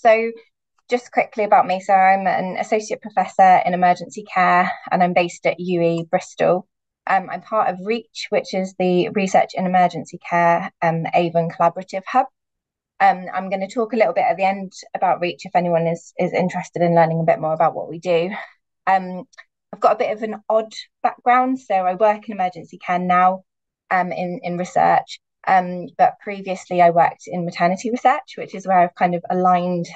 So just quickly about me. So I'm an associate professor in emergency care and I'm based at UWE Bristol. I'm part of REACH, which is the Research in Emergency Care Avon Collaborative Hub. I'm going to talk a little bit at the end about REACH if anyone is interested in learning a bit more about what we do. I've got a bit of an odd background, so I work in emergency care now in research, but previously I worked in maternity research, which is where I've kind of aligned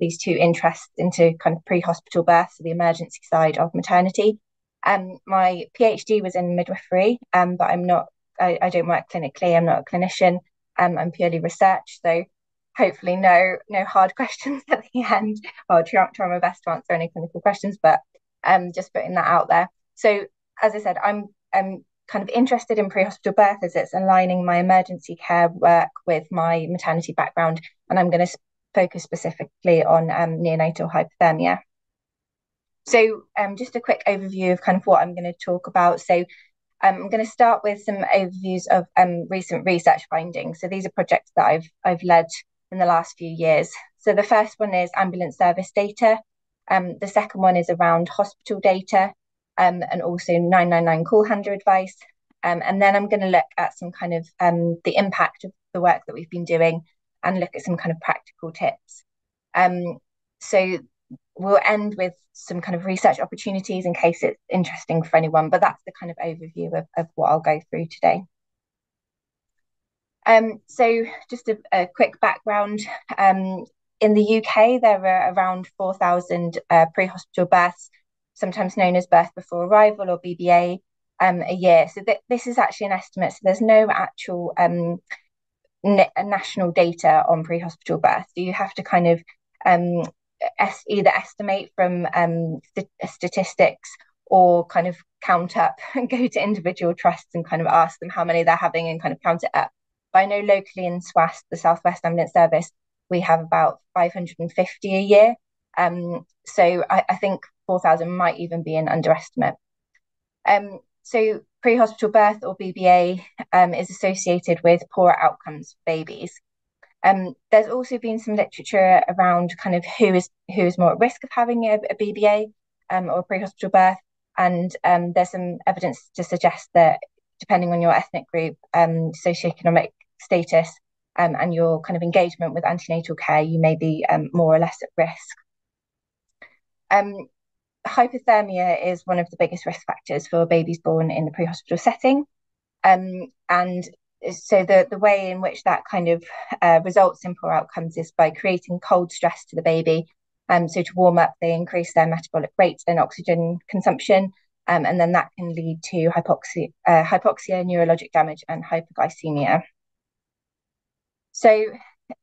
these two interests into kind of pre-hospital birth, so the emergency side of maternity. My PhD was in midwifery, but I don't work clinically, I'm not a clinician, I'm purely research, so hopefully no hard questions at the end. I'll try my best to answer any clinical questions, but just putting that out there. So as I said, I'm kind of interested in pre-hospital birth as it's aligning my emergency care work with my maternity background, and I'm going to focus specifically on neonatal hypothermia. So just a quick overview of kind of what I'm going to talk about. So I'm going to start with some overviews of recent research findings. So these are projects that I've led in the last few years. So the first one is ambulance service data. The second one is around hospital data and also 999 call handler advice. And then I'm going to look at some kind of the impact of the work that we've been doing and look at some kind of practical tips. So we'll end with some kind of research opportunities in case it's interesting for anyone, but that's the kind of overview of what I'll go through today. So just a quick background. In the UK, there are around 4,000 pre-hospital births, sometimes known as birth before arrival or BBA, a year. So this is actually an estimate. So there's no actual national data on pre-hospital birth. So you have to kind of either estimate from statistics or kind of count up and go to individual trusts and kind of ask them how many they're having and kind of count it up. But I know locally in SWAS, the Southwest Ambulance Service, we have about 550 a year. So I think 4,000 might even be an underestimate. So pre-hospital birth or BBA is associated with poorer outcomes for babies. There's also been some literature around kind of who is more at risk of having a BBA or pre-hospital birth, and there's some evidence to suggest that depending on your ethnic group, socioeconomic status, and your kind of engagement with antenatal care, you may be more or less at risk. Hypothermia is one of the biggest risk factors for babies born in the pre-hospital setting, and so the way in which that kind of results in poor outcomes is by creating cold stress to the baby. So to warm up, they increase their metabolic rates and oxygen consumption, and then that can lead to hypoxia, neurologic damage, and hypoglycemia. So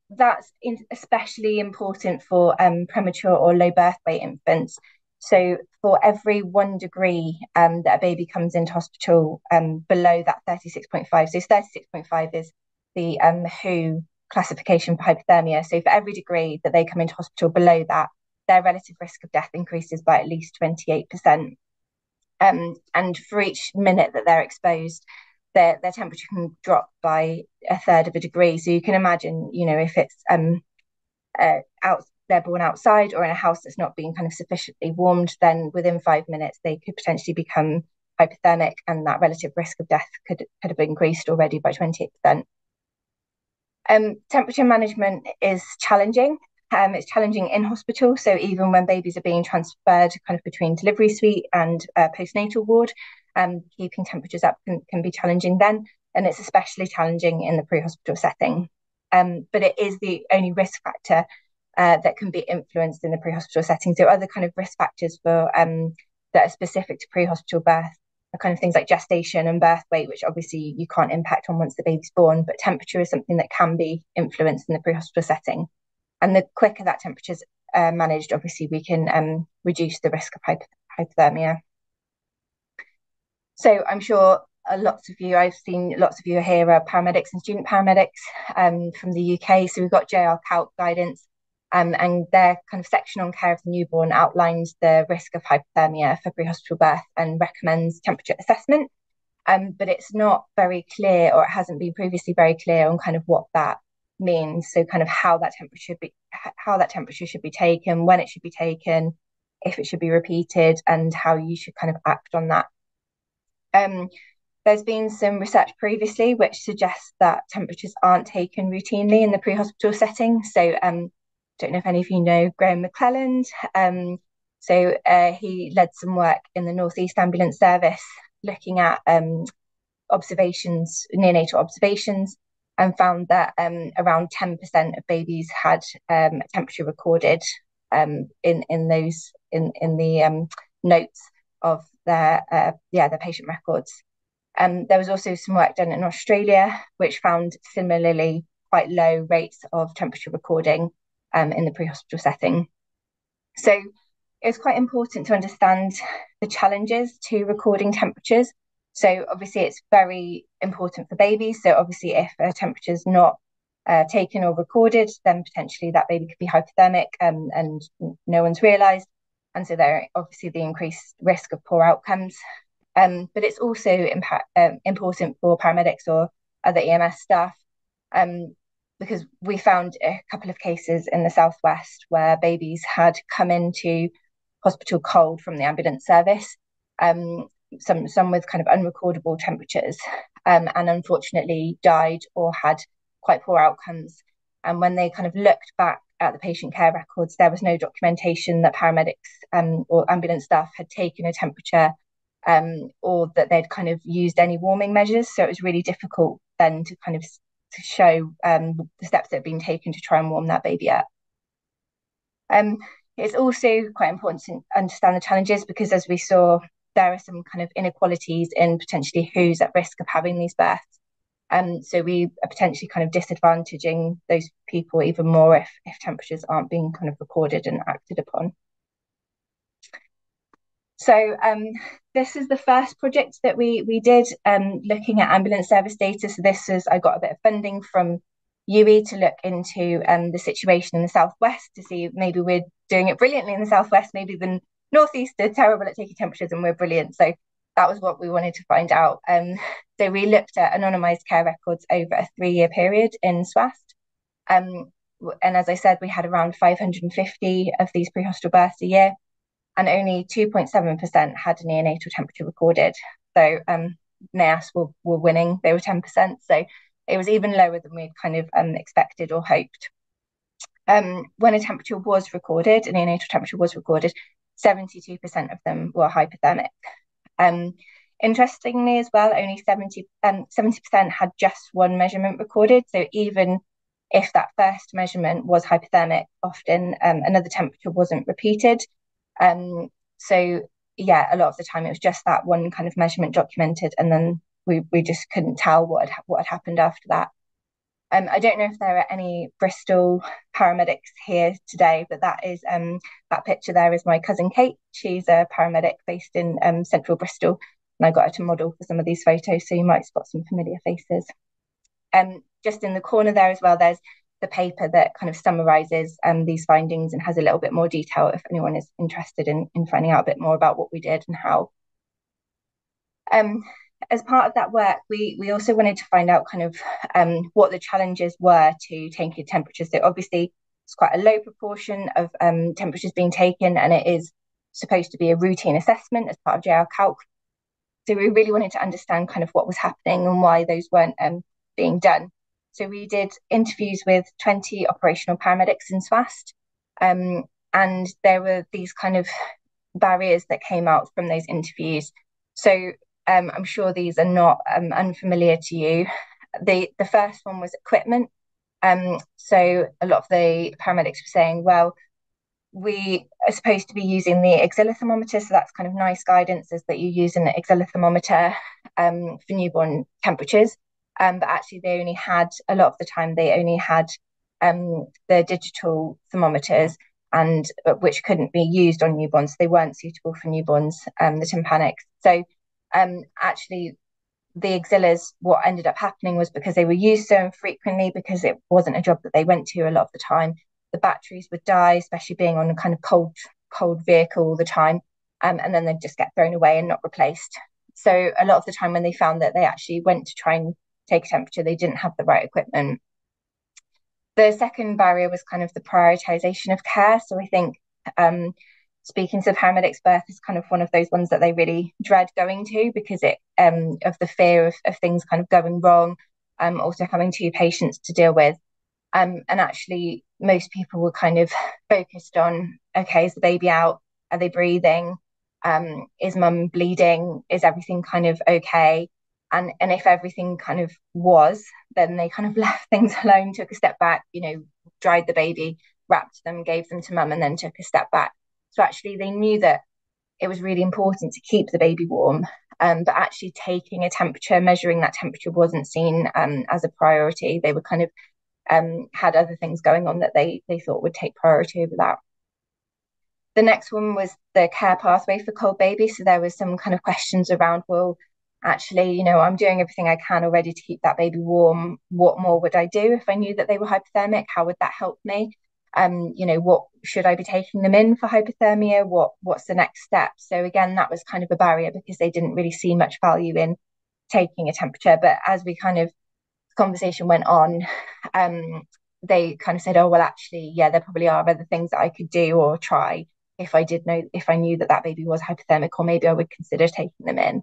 that's especially important for premature or low birth weight infants. So for every 1 degree that a baby comes into hospital below that 36.5, so 36.5 is the WHO classification for hypothermia. So for every degree that they come into hospital below that, their relative risk of death increases by at least 28%. And for each minute that they're exposed, their temperature can drop by 1/3 of a degree. So you can imagine, you know, if it's they're born outside or in a house that's not being kind of sufficiently warmed, then within 5 minutes they could potentially become hypothermic, and that relative risk of death could have increased already by 28%. Temperature management is challenging. It's challenging in hospital, so even when babies are being transferred kind of between delivery suite and postnatal ward, keeping temperatures up can be challenging then, and it's especially challenging in the pre-hospital setting. But it is the only risk factor that can be influenced in the pre-hospital setting. So other kind of risk factors for that are specific to pre-hospital birth are kind of things like gestation and birth weight, which obviously you can't impact on once the baby's born, but temperature is something that can be influenced in the pre-hospital setting. And the quicker that temperature's managed, obviously we can reduce the risk of hypothermia. So I'm sure lots of you, I've seen lots of you here are paramedics and student paramedics from the UK. So we've got JRCALC guidance. And their kind of section on care of the newborn outlines the risk of hypothermia for pre-hospital birth and recommends temperature assessment. But it's not very clear, or it hasn't been previously very clear on kind of what that means. So kind of how that temperature should be taken, when it should be taken, if it should be repeated, and how you should kind of act on that. There's been some research previously which suggests that temperatures aren't taken routinely in the pre-hospital setting. So don't know if any of you know Graham McClelland. He led some work in the North East Ambulance Service looking at neonatal observations, and found that around 10% of babies had a temperature recorded in the notes of their patient records. There was also some work done in Australia which found similarly quite low rates of temperature recording in the pre-hospital setting. So it's quite important to understand the challenges to recording temperatures. So obviously it's very important for babies. So obviously if a temperature is not taken or recorded, then potentially that baby could be hypothermic and no one's realised. And so there obviously the increased risk of poor outcomes. But it's also important for paramedics or other EMS staff, because we found a couple of cases in the Southwest where babies had come into hospital cold from the ambulance service, some with kind of unrecordable temperatures, and unfortunately died or had quite poor outcomes. And when they kind of looked back at the patient care records, there was no documentation that paramedics or ambulance staff had taken a temperature, or that they'd kind of used any warming measures. So it was really difficult then to kind of to show the steps that have been taken to try and warm that baby up. It's also quite important to understand the challenges, because as we saw, there are some kind of inequalities in potentially who's at risk of having these births. So we are potentially kind of disadvantaging those people even more if temperatures aren't being kind of recorded and acted upon. So this is the first project that we did looking at ambulance service data. So this is, I got a bit of funding from UE to look into the situation in the Southwest to see maybe we're doing it brilliantly in the Southwest, maybe the Northeast are terrible at taking temperatures and we're brilliant. So that was what we wanted to find out. So we looked at anonymised care records over a 3-year period in SWAST. And as I said, we had around 550 of these pre-hospital births a year, and only 2.7% had a neonatal temperature recorded. So NAAS were winning, they were 10%. So it was even lower than we'd kind of expected or hoped. When a temperature was recorded, a neonatal temperature was recorded, 72% of them were hypothermic. Interestingly as well, only 70% had just one measurement recorded. So even if that first measurement was hypothermic, often another temperature wasn't repeated. So yeah, a lot of the time it was just that one kind of measurement documented, and then we just couldn't tell what had happened after that. I don't know if there are any Bristol paramedics here today, but that is that picture there is my cousin Kate. She's a paramedic based in central Bristol, and I got her to model for some of these photos, so you might spot some familiar faces. Just in the corner there as well, there's the paper that kind of summarises these findings and has a little bit more detail if anyone is interested in finding out a bit more about what we did and how. As part of that work, we also wanted to find out kind of what the challenges were to taking temperatures. So obviously it's quite a low proportion of temperatures being taken, and it is supposed to be a routine assessment as part of JRCALC. So we really wanted to understand kind of what was happening and why those weren't being done. So we did interviews with 20 operational paramedics in SWAST, and there were these kind of barriers that came out from those interviews. So I'm sure these are not unfamiliar to you. The first one was equipment. So a lot of the paramedics were saying, well, we are supposed to be using the axilla thermometer. So that's kind of nice guidance, is that you use an axilla thermometer for newborn temperatures. But actually they only had, a lot of the time they only had the digital thermometers, and which couldn't be used on newborns. They weren't suitable for newborns, the tympanics. So actually the axillas, what ended up happening was, because they were used so infrequently, because it wasn't a job that they went to a lot of the time, the batteries would die, especially being on a kind of cold vehicle all the time, and then they'd just get thrown away and not replaced. So a lot of the time when they found that they actually went to try and take a temperature, they didn't have the right equipment. The second barrier was kind of the prioritisation of care. So I think speaking to paramedics, birth is kind of one of those ones that they really dread going to because it of the fear of things kind of going wrong, also having two patients to deal with. And actually, most people were kind of focused on, okay, is the baby out? Are they breathing? Is mum bleeding? Is everything kind of okay? And if everything kind of was, then they kind of left things alone, took a step back, you know, dried the baby, wrapped them, gave them to mum, and then took a step back. So actually they knew that it was really important to keep the baby warm, but actually taking a temperature, measuring that temperature wasn't seen as a priority. They were kind of had other things going on that they thought would take priority over that. The next one was the care pathway for cold babies. So there was some kind of questions around, well, actually, you know, I'm doing everything I can already to keep that baby warm. What more would I do if I knew that they were hypothermic? How would that help me? You know, what should I be taking them in for hypothermia? What's the next step? So again, that was kind of a barrier because they didn't really see much value in taking a temperature. But as we kind of conversation went on, they kind of said, oh, well, actually, yeah, there probably are other things that I could do or try if I did know, if I knew that that baby was hypothermic, or maybe I would consider taking them in.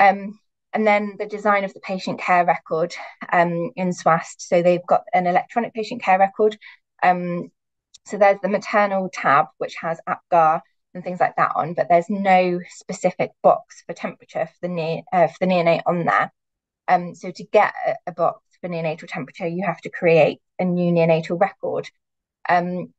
And then the design of the patient care record in SWAST. So they've got an electronic patient care record. So there's the maternal tab, which has APGAR and things like that on, but there's no specific box for temperature for the neonate on there. So to get a box for neonatal temperature, you have to create a new neonatal record.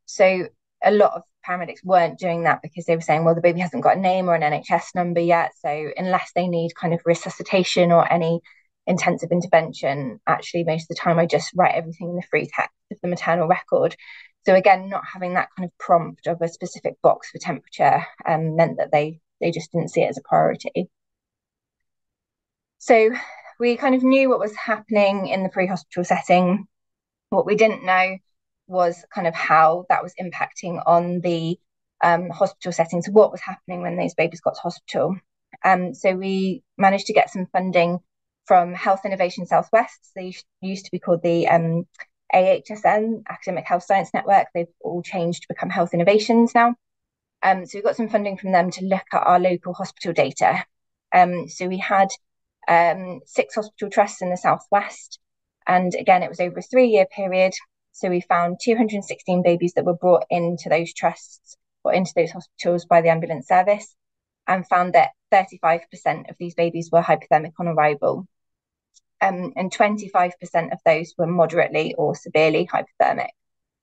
So a lot of paramedics weren't doing that because they were saying, well, the baby hasn't got a name or an NHS number yet. So unless they need kind of resuscitation or any intensive intervention, actually, most of the time I just write everything in the free text of the maternal record. So again, not having that kind of prompt of a specific box for temperature meant that they just didn't see it as a priority. So we kind of knew what was happening in the pre-hospital setting. What we didn't know was kind of how that was impacting on the hospital setting. So what was happening when those babies got to hospital? So we managed to get some funding from Health Innovation Southwest. They used to be called the AHSN, Academic Health Science Network. They've all changed to become Health Innovations now. So we got some funding from them to look at our local hospital data. So we had 6 hospital trusts in the Southwest. And again, it was over a 3-year period. So we found 216 babies that were brought into those trusts or into those hospitals by the ambulance service, and found that 35% of these babies were hypothermic on arrival. And 25% of those were moderately or severely hypothermic,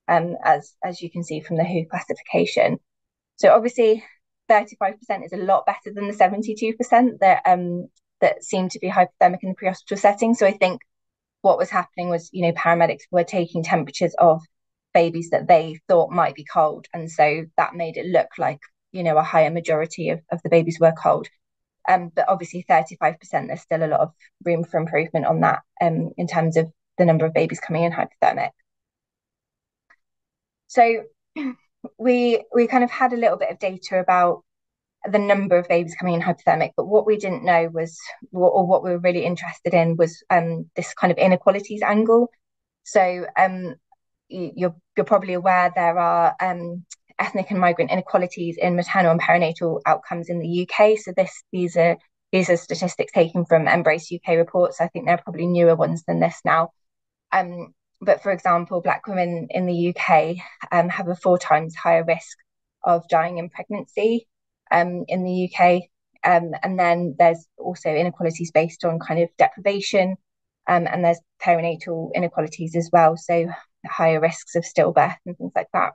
as you can see from the WHO classification. So obviously 35% is a lot better than the 72% that seemed to be hypothermic in the pre-hospital setting. So I think what was happening was, you know, paramedics were taking temperatures of babies that they thought might be cold. And so that made it look like, you know, a higher majority of the babies were cold. But obviously 35%, there's still a lot of room for improvement on that in terms of the number of babies coming in hypothermic. So we kind of had a little bit of data about the number of babies coming in hypothermic, but what we didn't know was, or what we were really interested in was this kind of inequalities angle. So you're probably aware there are ethnic and migrant inequalities in maternal and perinatal outcomes in the UK. So these are statistics taken from MBRRACE-UK reports. I think they're probably newer ones than this now. But for example, Black women in the UK have a 4 times higher risk of dying in pregnancy in the UK. And then there's also inequalities based on kind of deprivation, and there's perinatal inequalities as well. So higher risks of stillbirth and things like that.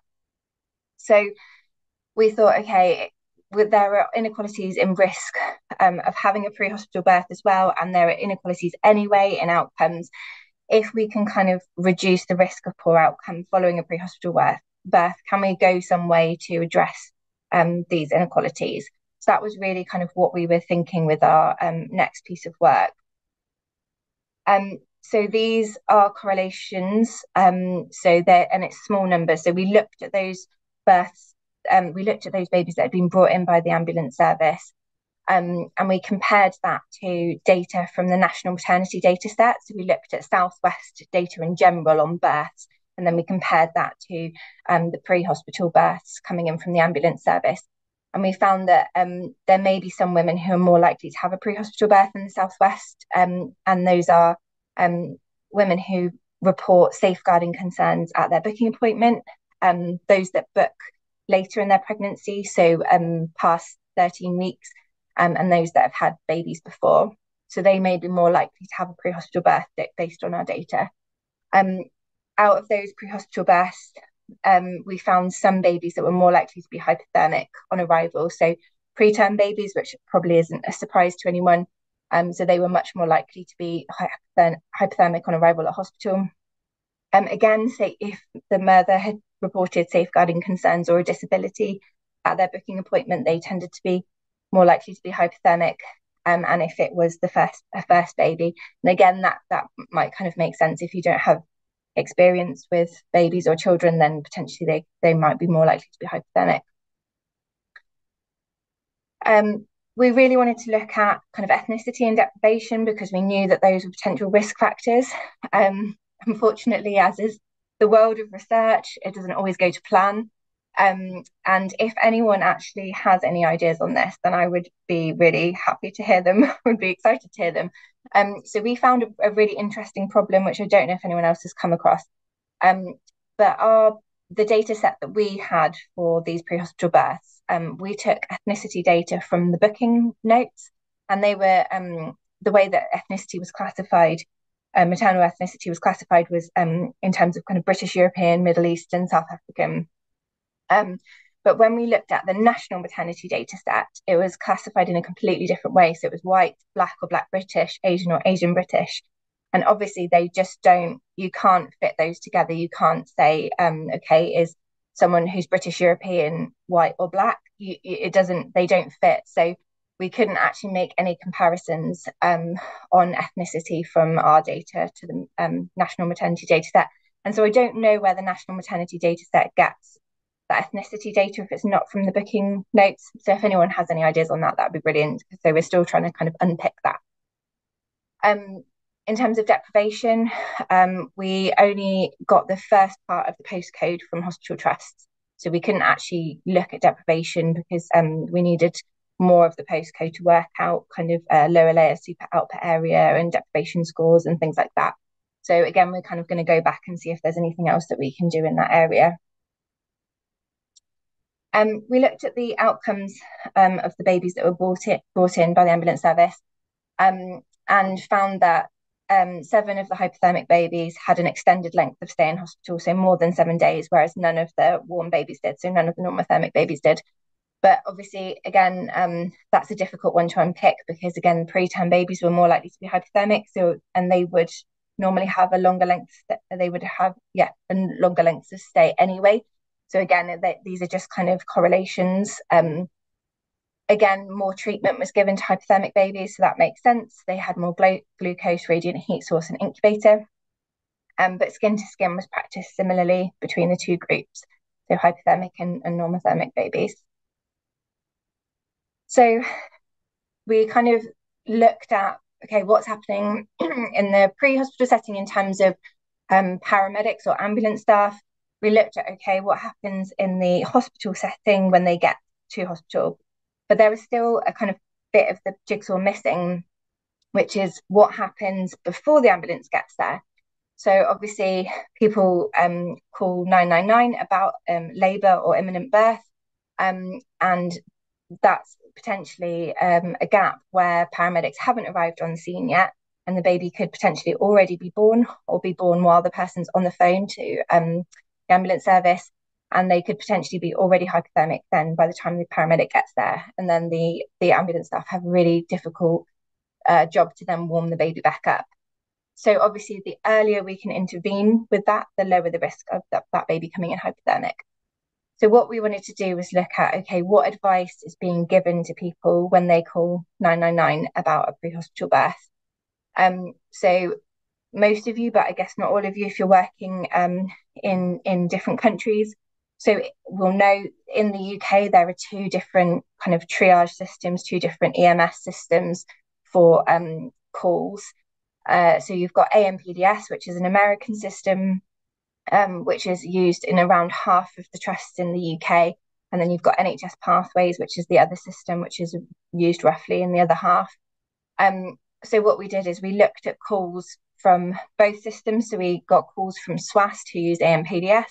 So we thought, okay, there are inequalities in risk of having a pre-hospital birth as well. And there are inequalities anyway in outcomes. If we can kind of reduce the risk of poor outcome following a pre-hospital birth, can we go some way to address these inequalities? So that was really kind of what we were thinking with our next piece of work. So these are correlations. And it's small numbers. So we looked at those births. We looked at those babies that had been brought in by the ambulance service, And we compared that to data from the National Maternity Data Set. So we looked at Southwest data in general on births, and then we compared that to the pre-hospital births coming in from the ambulance service. And we found that there may be some women who are more likely to have a pre-hospital birth in the Southwest, and those are women who report safeguarding concerns at their booking appointment, those that book later in their pregnancy, so past 13 weeks, and those that have had babies before. So they may be more likely to have a pre-hospital birth based on our data. Out of those pre-hospital births, we found some babies that were more likely to be hypothermic on arrival, so preterm babies, which probably isn't a surprise to anyone. So they were much more likely to be hypothermic on arrival at hospital. Again, say if the mother had reported safeguarding concerns or a disability at their booking appointment, they tended to be more likely to be hypothermic. And if it was a first baby, and again, that might kind of make sense. If you don't have experience with babies or children, then potentially they might be more likely to be hypothermic. We really wanted to look at kind of ethnicity and deprivation because we knew that those were potential risk factors. Unfortunately, as is the world of research, it doesn't always go to plan. And if anyone actually has any ideas on this, then I would be really happy to hear them. I would be excited to hear them. So we found a really interesting problem, which I don't know if anyone else has come across. But the data set that we had for these pre-hospital births, we took ethnicity data from the booking notes, and they were the way that ethnicity was classified, maternal ethnicity was classified, was in terms of kind of British, European, Middle Eastern, South African. But when we looked at the national maternity data set, it was classified in a completely different way. So it was white, black or black British, Asian or Asian British. And obviously they just don't, you can't fit those together. You can't say, okay, is someone who's British, European, white or black? It doesn't, they don't fit. So we couldn't actually make any comparisons on ethnicity from our data to the national maternity data set. And so I don't know where the national maternity data set gets that ethnicity data if it's not from the booking notes. So if anyone has any ideas on that, that'd be brilliant. So we're still trying to kind of unpick that. In terms of deprivation, we only got the first part of the postcode from hospital trusts. So we couldn't actually look at deprivation because we needed more of the postcode to work out kind of lower layer super output area and deprivation scores and things like that. So again, we're kind of going to go back and see if there's anything else that we can do in that area. We looked at the outcomes of the babies that were brought in by the ambulance service and found that 7 of the hypothermic babies had an extended length of stay in hospital, so more than 7 days, whereas none of the warm babies did, so none of the normothermic babies did. But obviously, again, that's a difficult one to unpick because, again, preterm babies were more likely to be hypothermic, so and they would normally have a longer length. They would have, yeah, a longer length of stay anyway. So again, these are just kind of correlations. Again, more treatment was given to hypothermic babies, so that makes sense. They had more glucose, radiant heat source and incubator. But skin to skin was practiced similarly between the two groups, so hypothermic and normothermic babies. So we kind of looked at, okay, what's happening in the pre-hospital setting in terms of paramedics or ambulance staff. We looked at, okay, what happens in the hospital setting when they get to hospital? But there was still a kind of bit of the jigsaw missing, which is what happens before the ambulance gets there. So obviously people call 999 about labour or imminent birth, and that's potentially a gap where paramedics haven't arrived on scene yet, and the baby could potentially already be born or be born while the person's on the phone to ambulance service, and they could potentially be already hypothermic then by the time the paramedic gets there. And then the ambulance staff have a really difficult job to then warm the baby back up. So obviously the earlier we can intervene with that, the lower the risk of that baby coming in hypothermic. So what we wanted to do was look at, okay, what advice is being given to people when they call 999 about a pre-hospital birth? So most of you, but I guess not all of you, if you're working in different countries, So we'll know in the UK there are two different kind of triage systems, two different EMS systems for calls. So you've got AMPDS, which is an American system, which is used in around half of the trusts in the UK. And then you've got NHS Pathways, which is the other system, which is used roughly in the other half. So what we did is we looked at calls from both systems. So we got calls from SWAST, who use AMPDS,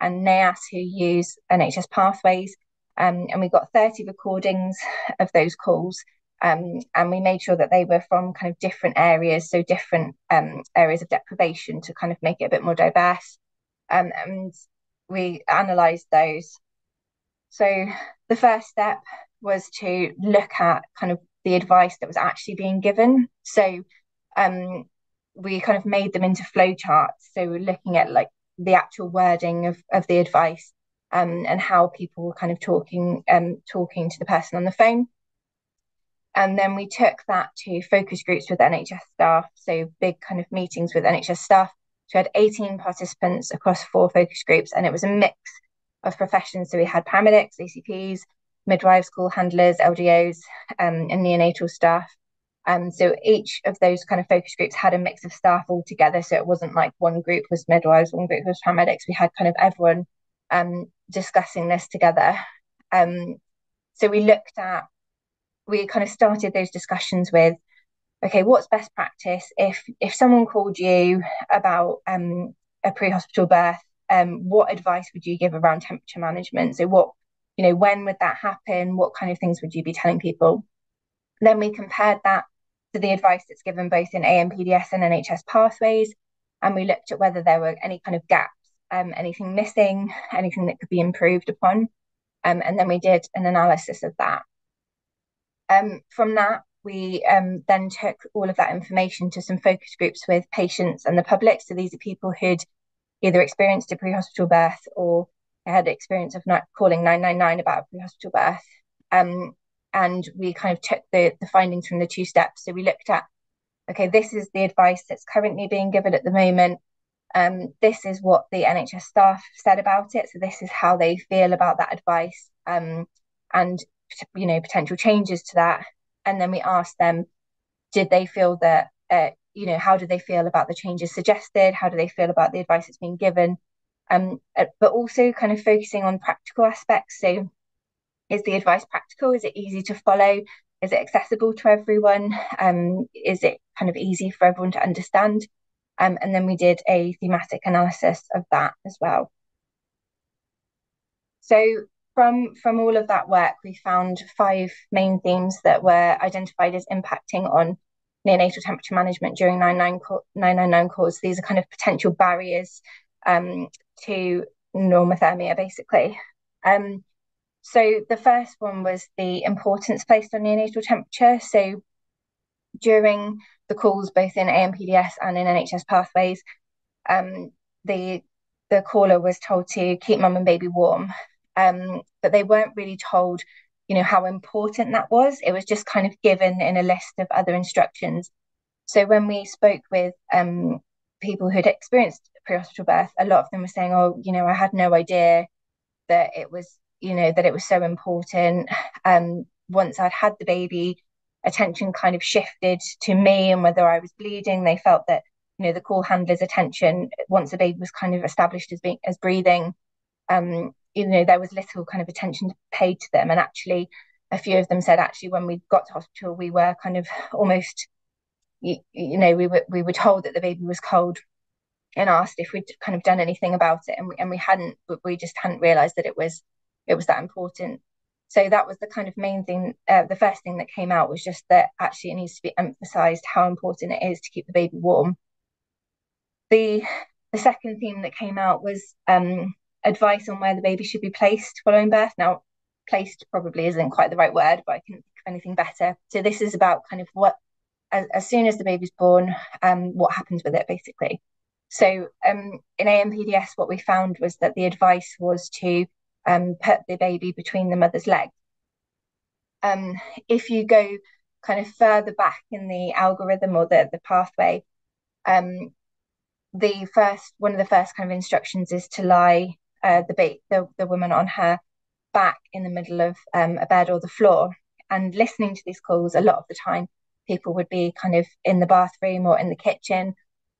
and NAAS, who use NHS Pathways. And we got 30 recordings of those calls. And we made sure that they were from kind of different areas, so different areas of deprivation, to kind of make it a bit more diverse. And we analysed those. So the first step was to look at kind of the advice that was actually being given. So we kind of made them into flowcharts. So we're looking at like the actual wording of the advice and how people were kind of talking to the person on the phone. And then we took that to focus groups with NHS staff, so big kind of meetings with NHS staff. So we had 18 participants across 4 focus groups, and it was a mix of professions. So we had paramedics, ACPs, midwives, call handlers, LDOs, and neonatal staff. So each of those kind of focus groups had a mix of staff all together. So it wasn't like one group was midwives, one group was paramedics. We had kind of everyone discussing this together. So we kind of started those discussions with, okay, what's best practice? If someone called you about a pre-hospital birth, what advice would you give around temperature management? So what, you know, when would that happen? What kind of things would you be telling people? And then we compared that to the advice that's given both in AMPDS and NHS Pathways. And we looked at whether there were any kind of gaps, anything missing, anything that could be improved upon. And then we did an analysis of that. From that, we then took all of that information to some focus groups with patients and the public. So these are people who'd either experienced a pre-hospital birth or had experience of not calling 999 about a pre-hospital birth. And we kind of took the findings from the 2 steps. So we looked at, okay, this is the advice that's currently being given at the moment. This is what the NHS staff said about it. So this is how they feel about that advice, and you know, potential changes to that. And then we asked them, did they feel that, you know, how do they feel about the changes suggested? How do they feel about the advice that's been given? But also kind of focusing on practical aspects. So is the advice practical? Is it easy to follow? Is it accessible to everyone? Is it kind of easy for everyone to understand? And then we did a thematic analysis of that as well. So from all of that work, we found 5 main themes that were identified as impacting on neonatal temperature management during 999 calls. These are kind of potential barriers to normothermia, basically. So the first one was the importance placed on neonatal temperature. So during the calls, both in AMPDS and in NHS Pathways, the caller was told to keep mum and baby warm, but they weren't really told, you know, how important that was. It was just kind of given in a list of other instructions. So when we spoke with people who'd experienced pre-hospital birth, a lot of them were saying, oh, you know, I had no idea that it was, you know, that it was so important. Once I'd had the baby, attention kind of shifted to me and whether I was bleeding. They felt that, you know, the call handler's attention, once the baby was kind of established as being as breathing, you know, there was little kind of attention paid to them. And actually, a few of them said, actually, when we got to hospital, we were kind of almost, you know, we were told that the baby was cold and asked if we'd kind of done anything about it. And we hadn't, but we just hadn't realised that it was that important. So that was the kind of main thing. The first thing that came out was just that actually it needs to be emphasised how important it is to keep the baby warm. The second theme that came out was advice on where the baby should be placed following birth. Now, placed probably isn't quite the right word, but I couldn't think of anything better. So this is about kind of what, as soon as the baby's born, what happens with it, basically. So in AMPDS, what we found was that the advice was to put the baby between the mother's legs. If you go kind of further back in the algorithm or the pathway, one of the first kind of instructions is to lie the woman on her back in the middle of a bed or the floor. And listening to these calls, a lot of the time people would be kind of in the bathroom or in the kitchen,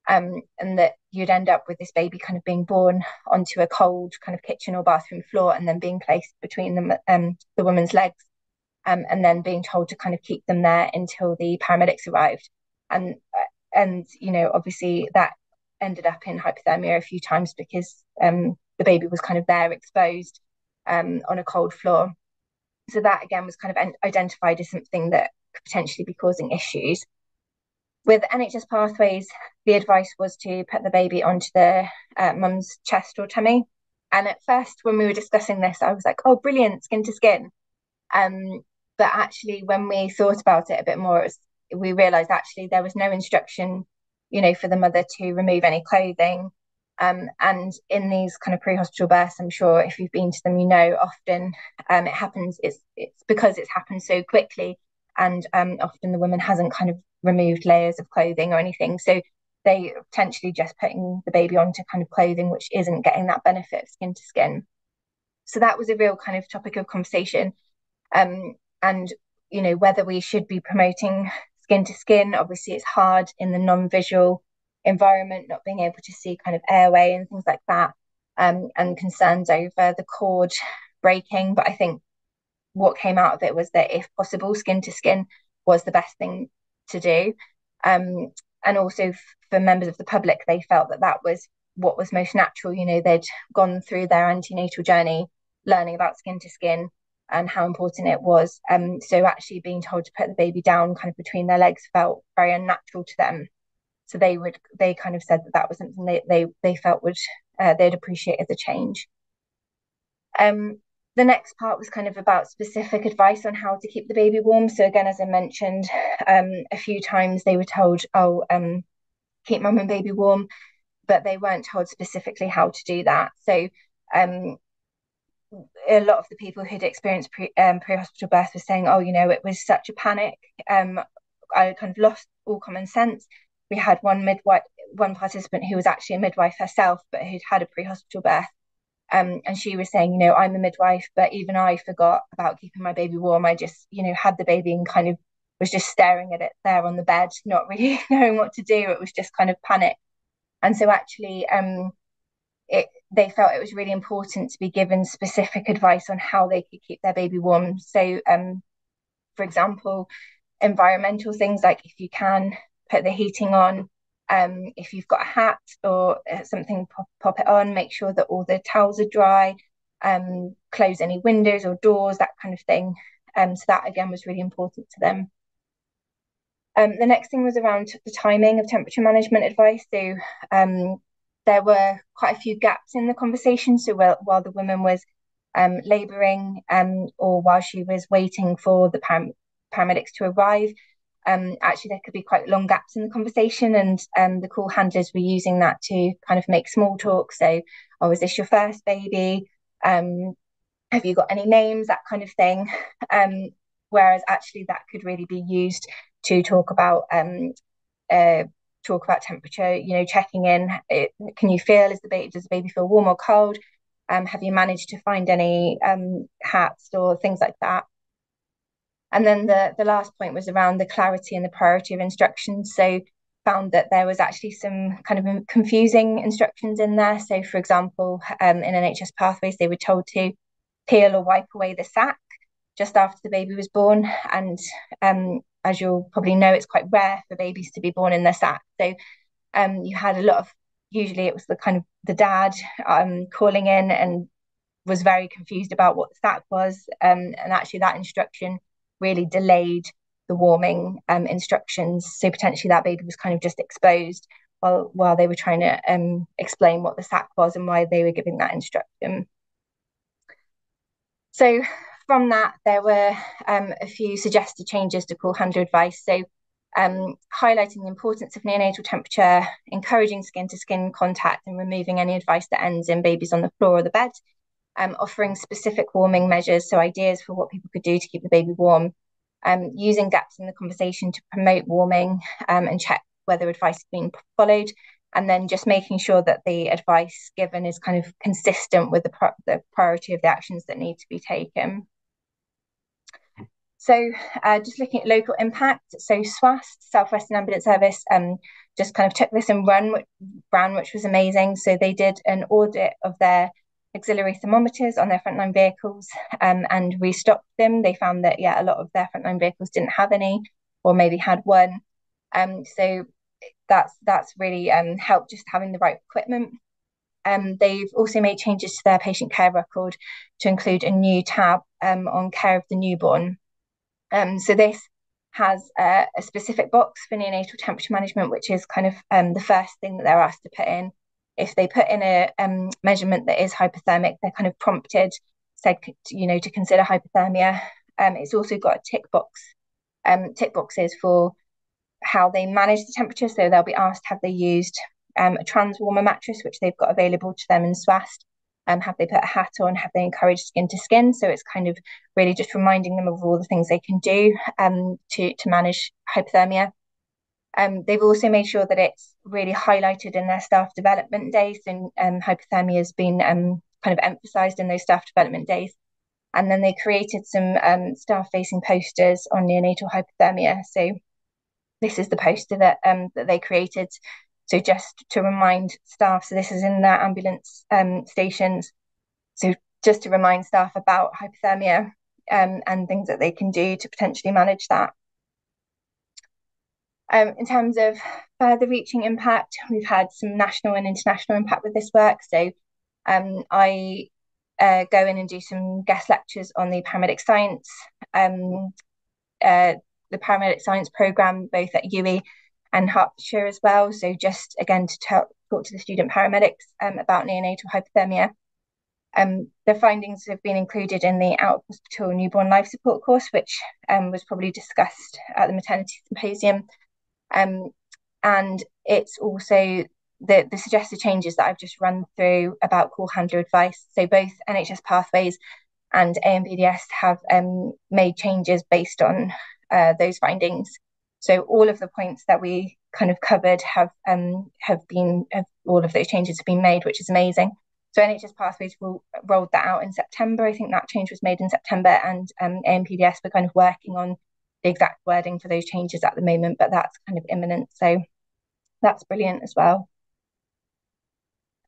and that you'd end up with this baby kind of being born onto a cold kind of kitchen or bathroom floor and then being placed between them, the woman's legs, and then being told to kind of keep them there until the paramedics arrived. And you know, obviously that ended up in hypothermia a few times because the baby was kind of there exposed on a cold floor. So that again was kind of identified as something that could potentially be causing issues. With NHS Pathways, the advice was to put the baby onto the mum's chest or tummy. And at first, when we were discussing this, I was like, oh, brilliant, skin to skin. But actually, when we thought about it a bit more, we realised actually there was no instruction, you know, for the mother to remove any clothing. And in these kind of pre-hospital births, I'm sure if you've been to them, you know, often it happens, it's because it's happened so quickly. And often the woman hasn't kind of removed layers of clothing or anything. So they potentially just putting the baby onto kind of clothing, which isn't getting that benefit of skin to skin. So that was a real kind of topic of conversation. And, you know, whether we should be promoting skin to skin, obviously it's hard in the non-visual environment, not being able to see kind of airway and things like that, and concerns over the cord breaking. But I think what came out of it was that if possible, skin to skin was the best thing to do. And also for members of the public, they felt that that was what was most natural. You know, they'd gone through their antenatal journey, learning about skin to skin and how important it was. So actually being told to put the baby down kind of between their legs felt very unnatural to them. So they kind of said that that was something they felt would, they'd appreciate as a change. The next part was kind of about specific advice on how to keep the baby warm. So again, as I mentioned, a few times they were told, oh, keep mum and baby warm, but they weren't told specifically how to do that. So a lot of the people who'd experienced pre-hospital birth were saying, oh, you know, it was such a panic. I kind of lost all common sense. We had one participant who was actually a midwife herself, but who'd had a pre-hospital birth. And she was saying, you know, I'm a midwife, but even I forgot about keeping my baby warm. I just, you know, had the baby and kind of was just staring at it there on the bed, not really knowing what to do. It was just kind of panic. And so actually they felt it was really important to be given specific advice on how they could keep their baby warm. So, for example, environmental things like if you can put the heating on, if you've got a hat or something, pop it on, make sure that all the towels are dry, close any windows or doors, that kind of thing. So that, again, was really important to them. The next thing was around the timing of temperature management advice. So there were quite a few gaps in the conversation. So while the woman was labouring or while she was waiting for the paramedics to arrive, actually there could be quite long gaps in the conversation, and the call handlers were using that to kind of make small talk. So, oh, is this your first baby? Have you got any names? That kind of thing. Whereas actually that could really be used to talk about temperature, you know, checking in. Can you feel, does the baby feel warm or cold? Have you managed to find any hats or things like that? And then the last point was around the clarity and the priority of instructions. So found that there was actually some kind of confusing instructions in there. So for example, in NHS Pathways, they were told to peel or wipe away the sac just after the baby was born. And as you'll probably know, it's quite rare for babies to be born in their sac. So you had a lot of, usually it was the kind of the dad calling in and was very confused about what the sac was. And actually that instruction really delayed the warming instructions. So potentially that baby was kind of just exposed while they were trying to explain what the sac was and why they were giving that instruction. So from that, there were a few suggested changes to call handler advice. So highlighting the importance of neonatal temperature, encouraging skin-to-skin contact and removing any advice that ends in babies on the floor or the bed. Offering specific warming measures, so ideas for what people could do to keep the baby warm, using gaps in the conversation to promote warming and check whether advice is being followed, and then just making sure that the advice given is kind of consistent with the priority of the actions that need to be taken. So just looking at local impact, so SWAST, South Western Ambulance Service, just kind of took this and ran, which was amazing. So they did an audit of their auxiliary thermometers on their frontline vehicles and restocked them. They found that, yeah, a lot of their frontline vehicles didn't have any, or maybe had one. So that's really helped just having the right equipment. They've also made changes to their patient care record to include a new tab on care of the newborn. So this has a specific box for neonatal temperature management, which is kind of the first thing that they're asked to put in. If they put in a measurement that is hypothermic, they're kind of prompted, said, you know, to consider hypothermia. It's also got a tick box, tick boxes for how they manage the temperature. So they'll be asked, have they used a trans warmer mattress, which they've got available to them in SWAST? Have they put a hat on? Have they encouraged skin to skin? So it's kind of really just reminding them of all the things they can do to manage hypothermia. They've also made sure that it's really highlighted in their staff development days, and hypothermia has been kind of emphasised in those staff development days. And then they created some staff-facing posters on neonatal hypothermia. So this is the poster that that they created. So just to remind staff, so this is in their ambulance stations. So just to remind staff about hypothermia and things that they can do to potentially manage that. In terms of further reaching impact, we've had some national and international impact with this work. So I go in and do some guest lectures on the paramedic science programme, both at UWE and Hertfordshire as well. So just again to talk to the student paramedics about neonatal hypothermia. The findings have been included in the out of hospital newborn life support course, which was probably discussed at the maternity symposium. And it's also the suggested changes that I've just run through about call handler advice. So both NHS Pathways and AMPDS have made changes based on those findings. So all of the points that we kind of covered all of those changes have been made, which is amazing. So NHS Pathways rolled that out in September. I think that change was made in September, and AMPDS were kind of working on the exact wording for those changes at the moment, but that's kind of imminent. So that's brilliant as well.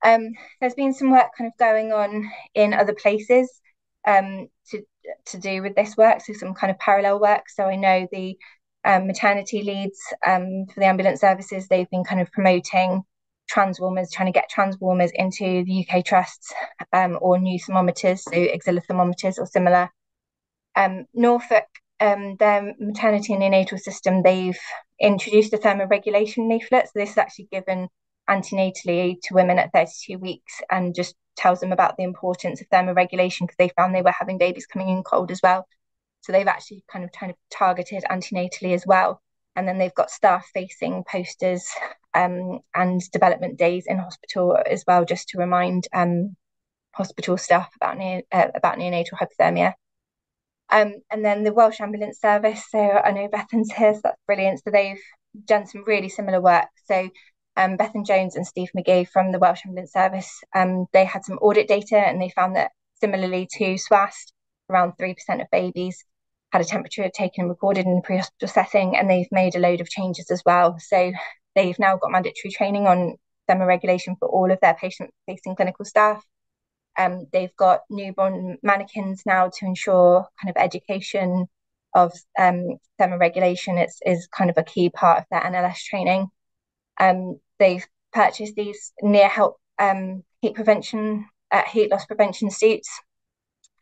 There's been some work kind of going on in other places to do with this work, so some kind of parallel work. So I know the maternity leads for the ambulance services, they've been kind of promoting trans warmers, trying to get trans warmers into the UK trusts or new thermometers, so auxiliary thermometers or similar. Norfolk, their maternity and neonatal system, they've introduced a thermoregulation leaflet. So this is actually given antenatally to women at 32 weeks and just tells them about the importance of thermoregulation, because they found they were having babies coming in cold as well. So they've actually kind of targeted antenatally as well. And then they've got staff-facing posters and development days in hospital as well, just to remind hospital staff about neonatal hypothermia. And then the Welsh Ambulance Service, so I know Bethan's here, so that's brilliant. So they've done some really similar work. So Bethan Jones and Steve McGee from the Welsh Ambulance Service, they had some audit data, and they found that similarly to SWAST, around 3% of babies had a temperature taken and recorded in the pre-hospital setting, and they've made a load of changes as well. So they've now got mandatory training on thermoregulation for all of their patient-facing clinical staff. They've got newborn mannequins now to ensure kind of education of thermoregulation. It's kind of a key part of their NLS training. They've purchased these near-help heat loss prevention suits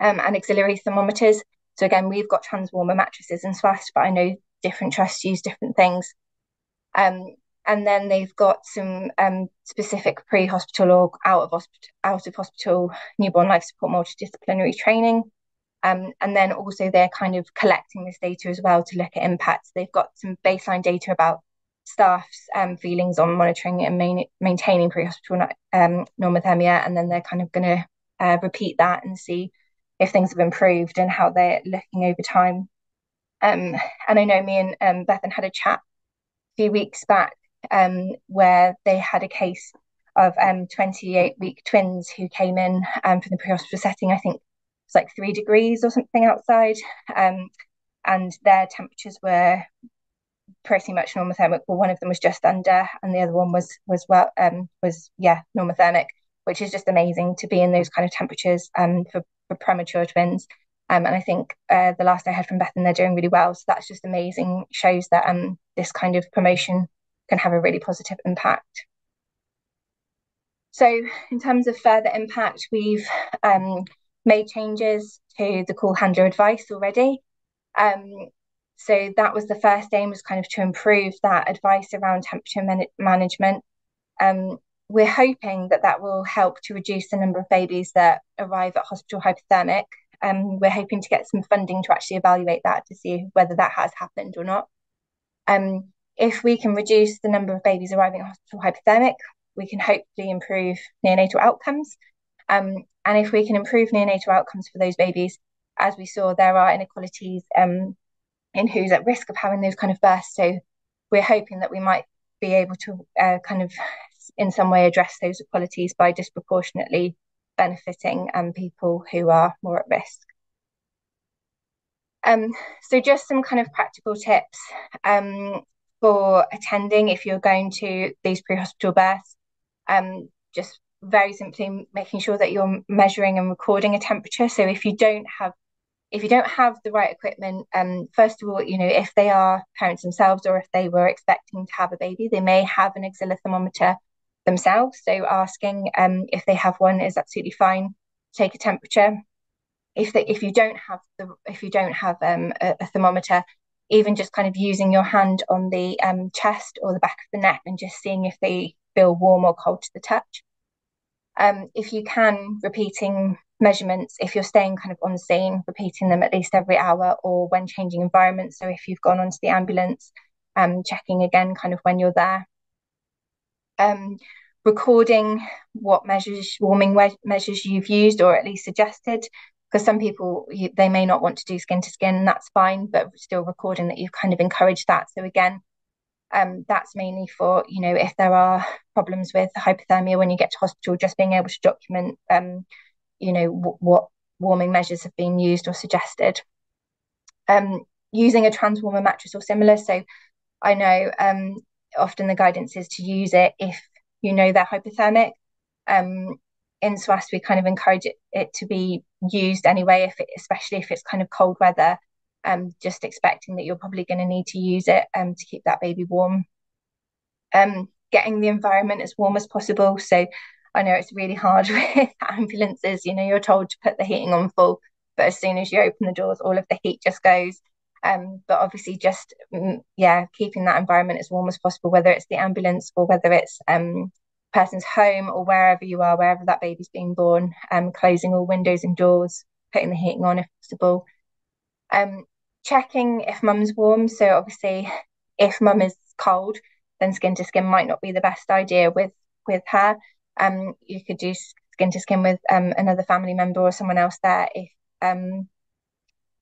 and auxiliary thermometers. So again, we've got trans warmer mattresses in SWAST, but I know different trusts use different things. And then they've got some specific pre-hospital or out of hospital newborn life support multidisciplinary training. And then also they're kind of collecting this data as well to look at impacts. They've got some baseline data about staff's feelings on monitoring and maintaining pre-hospital normothermia. And then they're kind of going to repeat that and see if things have improved and how they're looking over time. And I know me and Bethan had a chat a few weeks back where they had a case of 28-week twins who came in from the pre-hospital setting. I think it's like 3 degrees or something outside, and their temperatures were pretty much normothermic. Well, one of them was just under, and the other one was normothermic, which is just amazing to be in those kind of temperatures for premature twins. And I think the last I heard from Bethan, they're doing really well. So that's just amazing. It shows that this kind of promotion can have a really positive impact. So in terms of further impact, we've made changes to the call handler advice already. So that was the first aim, was kind of to improve that advice around temperature management. We're hoping that will help to reduce the number of babies that arrive at hospital hypothermic. We're hoping to get some funding to actually evaluate that to see whether that has happened or not. If we can reduce the number of babies arriving at hospital hypothermic, we can hopefully improve neonatal outcomes. And if we can improve neonatal outcomes for those babies, as we saw, there are inequalities in who's at risk of having those kind of births. So we're hoping that we might be able to kind of in some way address those inequalities by disproportionately benefiting people who are more at risk. So just some kind of practical tips for attending if you're going to these pre-hospital births. Just very simply making sure that you're measuring and recording a temperature. So if you don't have the right equipment, first of all, if they are parents themselves or if they were expecting to have a baby, they may have an axilla thermometer themselves. So asking if they have one is absolutely fine. Take a temperature. If you don't have a thermometer, even just kind of using your hand on the chest or the back of the neck and just seeing if they feel warm or cold to the touch. If you can, repeating measurements, if you're staying kind of on scene, repeating them at least every hour or when changing environments. So if you've gone onto the ambulance, checking again kind of when you're there. Recording what measures, warming measures you've used or at least suggested, because some people, they may not want to do skin to skin, that's fine, but still recording that you've kind of encouraged that. So again, that's mainly for, if there are problems with hypothermia when you get to hospital, just being able to document, what warming measures have been used or suggested. Using a transwarmer mattress or similar. So I know often the guidance is to use it if they're hypothermic. In SWAS, we kind of encourage it to be used anyway, especially if it's kind of cold weather. Just expecting that you're probably going to need to use it to keep that baby warm. Getting the environment as warm as possible. So I know it's really hard with ambulances, you're told to put the heating on full, but as soon as you open the doors, all of the heat just goes. But obviously just, keeping that environment as warm as possible, whether it's the ambulance or whether it's person's home or wherever you are, wherever that baby's being born, closing all windows and doors, putting the heating on if possible. Checking if mum's warm. So obviously if mum is cold, then skin to skin might not be the best idea with her. You could do skin to skin with another family member or someone else there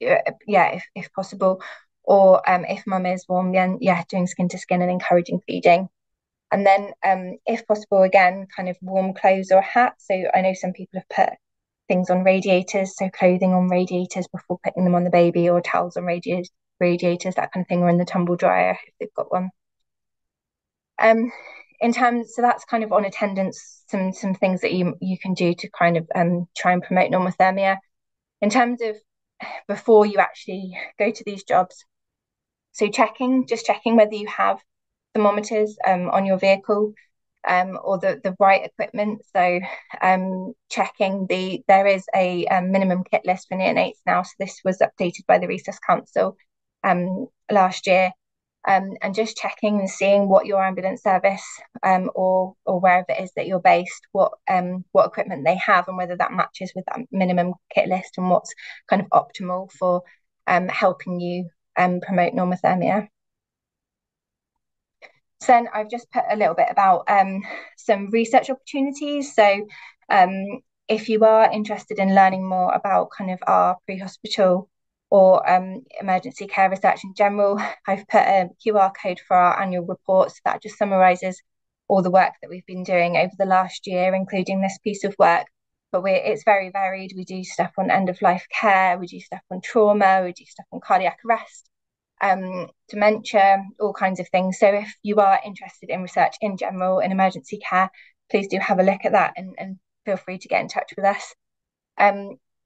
if possible, or if mum is warm, then doing skin to skin and encouraging feeding. And then if possible, again, kind of warm clothes or a hat. So I know some people have put things on radiators, so clothing on radiators before putting them on the baby, or towels on radiators, that kind of thing, or in the tumble dryer if they've got one. So that's kind of on attendance, some things that you can do to kind of try and promote normothermia. In terms of before you actually go to these jobs, so checking whether you have thermometers on your vehicle, or the right equipment. So checking there is a minimum kit list for neonates now, so this was updated by the Resuscitation Council last year, and just checking and seeing what your ambulance service or wherever it is that you're based, what equipment they have and whether that matches with that minimum kit list and what's kind of optimal for helping you promote normothermia. So then I've just put a little bit about some research opportunities. So if you are interested in learning more about kind of our pre-hospital or emergency care research in general. I've put a QR code for our annual report, so that just summarises all the work that we've been doing over the last year, including this piece of work. But it's very varied. We do stuff on end-of-life care, we do stuff on trauma, we do stuff on cardiac arrest, dementia, all kinds of things. So if you are interested in research in general in emergency care, please do have a look at that and feel free to get in touch with us.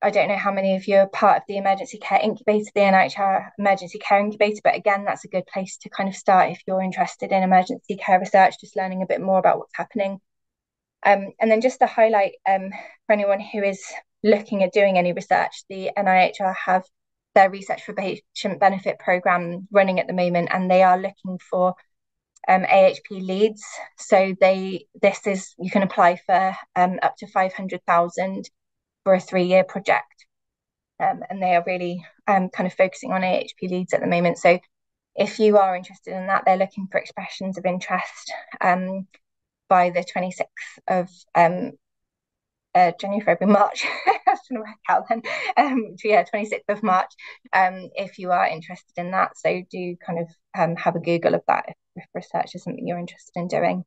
I don't know how many of you are part of the Emergency Care Incubator, the NIHR Emergency Care Incubator, but again, that's a good place to kind of start if you're interested in emergency care research, just learning a bit more about what's happening. And then just to highlight for anyone who is looking at doing any research, the NIHR have their Research for Patient Benefit programme running at the moment, and they are looking for AHP leads. So you can apply for up to 500,000 for a 3-year project, and they are really kind of focusing on AHP leads at the moment. So if you are interested in that, they're looking for expressions of interest by the 26th of January, February, March. I was trying to work out then. Yeah, 26th of March, if you are interested in that. So do kind of have a Google of that if research is something you're interested in doing.